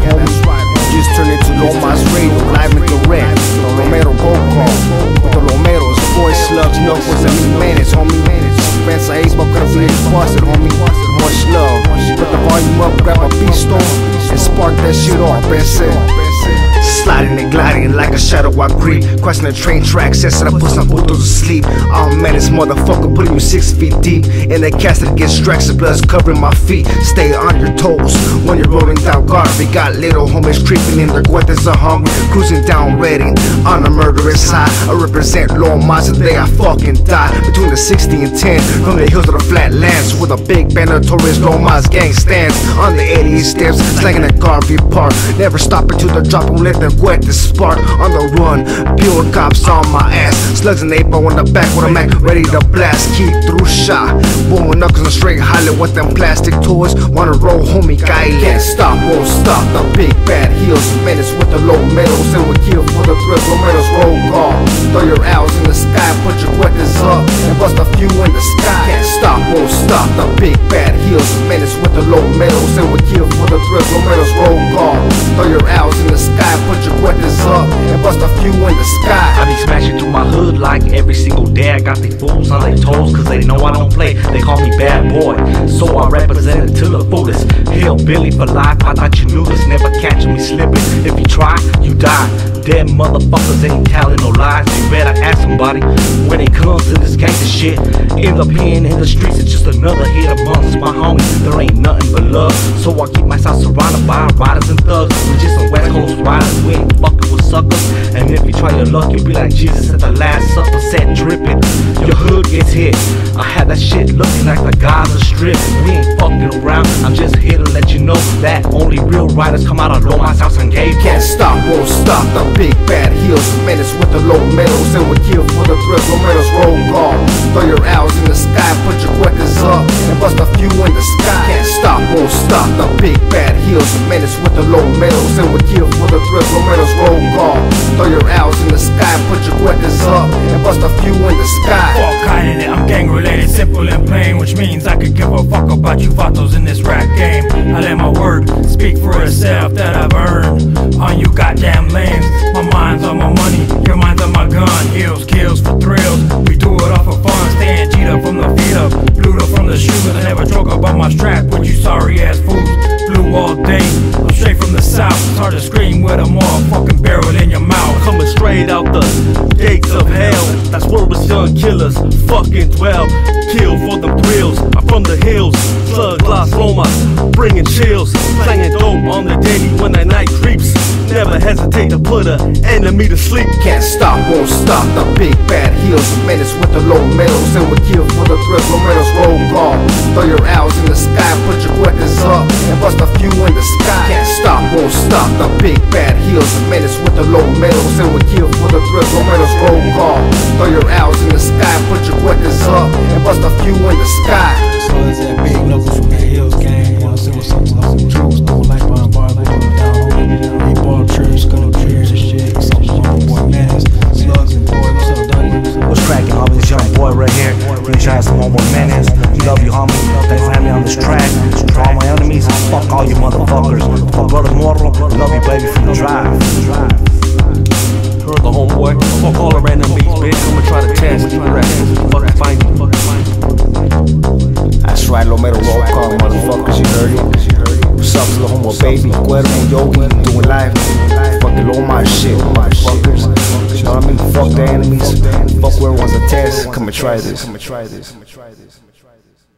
swagger. Just turn into Lomas Radio, live and direct. Lomero Roll Call. With the Lomeros, Boy Slugs, Knuckles, and Lomero, homie. Fans I hate, but cause it busted, homie. Much love. Put the volume up, grab a beast on, and spark that shit off, that's it. Sliding and gliding like a shadow I creep. Crossing the train tracks, yes, and I put some putos to sleep. Oh man, this motherfucker putting you 6 feet deep in a cast that gets tracks and blood's covering my feet. Stay on your toes when you're rolling down guard. We got little homies creeping in their guetas are hungry. Cruising down Redding on a murderous high. I represent Lomas and they I fucking die. Between the 60 and 10 from the hills to the flatlands, with a big band of tourists, Lomas gang stands. On the 88 steps, slanging at Garvey Park. Never stopping till they're dropping, let them wet the spark. On the run, pure cops on my ass. Slugs and 8-ball on the back with a Mac ready to blast. Keep through shot, blowing up cause I'm straight hollering with them plastic toys. Wanna roll, homie, guy, can't stop, won't stop. The big bad heels, menace with the low metals, and we're here for the thrill. Lomero's Roll Call. Throw your owls in the sky, put your weapons up, and bust a few in the sky. Can't stop, won't stop. The big bad heels, menace with the low metals, and we're here for the thrill. Lomero's Roll Call. Throw your owls in the sky, put your weapons up, and bust a few in the sky. I be smashing through my hood like every single day. I got these fools on their toes cause they know I don't play. They call me bad boy, so I represent it to the fullest. Hillbilly for life, I thought you knew this. Never catch me slipping, if you try, you die. Dead motherfuckers ain't telling no lies. You better ask somebody when it comes to this gangster shit. End up here in the streets, it's just another hit amongst my homies. There ain't nothing but love, so I keep myself surrounded by riders and thugs. We're just some West Coast riders, we ain't fucking with suckers. And if you try your luck, you'll be like Jesus at the Last Supper, set dripping. Your hood gets hit. I had that shit looking like the Gaza Strip. We ain't fucking around, I'm just here to let you know that only real riders come out of Lomas house and gay. Can't stop, won't stop. The big bad heels, menace with the low metals, and we're here for the thrill. Lomero's Roll Call. Throw your owls in the sky, put your weapons up, and bust a few in the sky. Can't stop, won't stop. The big bad heels, menace with the low metals, and we're here for the thrill. Lomero's Roll Call. Throw your owls in the sky, put your weapons up, and bust a few in the sky. All kind of it, I'm gang related, simple and plain, which means I could give a fuck about you vatos in this rap game. I let my word speak for itself that I've earned on you goddamn lanes. My mind's on my money, your mind's on my gun. Heels, kills for thrills, we do it all for fun. Staying cheetah from the feet up, Pluto from the shoes. I never joke about my strap, but you sorry ass fools. Blue all day, I'm straight from the south. It's hard to scream with a motherfucking barrel in your mouth. Coming straight out the gates of hell, that's where us young killers fucking dwell. Kill for the thrills, I'm from the hills. Slug, glass, Lomas, bringing chills. Slanging dope on the daily when that night creeps. Never hesitate to put an enemy to sleep. Can't stop, won't stop. The big bad heels, menace with the low metals, and we're here for the thrill. Lomero's Roll Call. Throw your owls in the sky, put your weapons up, and bust a few in the sky. Can't stop, won't stop. The big bad heels, menace with the low metals, and we're here for the thrill. Lomero's Roll Call. Throw your owls in the sky, put your weapons up, and bust a few in the sky. So it's that big Knuckles from the hills gang. You know, civil something, lost some drugs, no life on bar, they down. They ball trips, go trips and shit. Something on the boy mask, slugs and boy, what's up, done? What's cracking, all this young boy right here? You try some more menace. Love you, homie. Thanks for having me on this track. For all my enemies, fuck all you motherfuckers. My brother's mortal, love you, baby, from the drive. Heard the homeboy, fuck all our enemies, bitch. I'ma try to test you, fuck find you. That's right, Lomero Roll Call, motherfuckers, you heard it. What's up, little homo baby, Cuervo and Yogi, doing life. Fucking Lomas shit, motherfuckers. You know what I mean? Fuck the enemies, fuck where everyone's a test. Come and try this.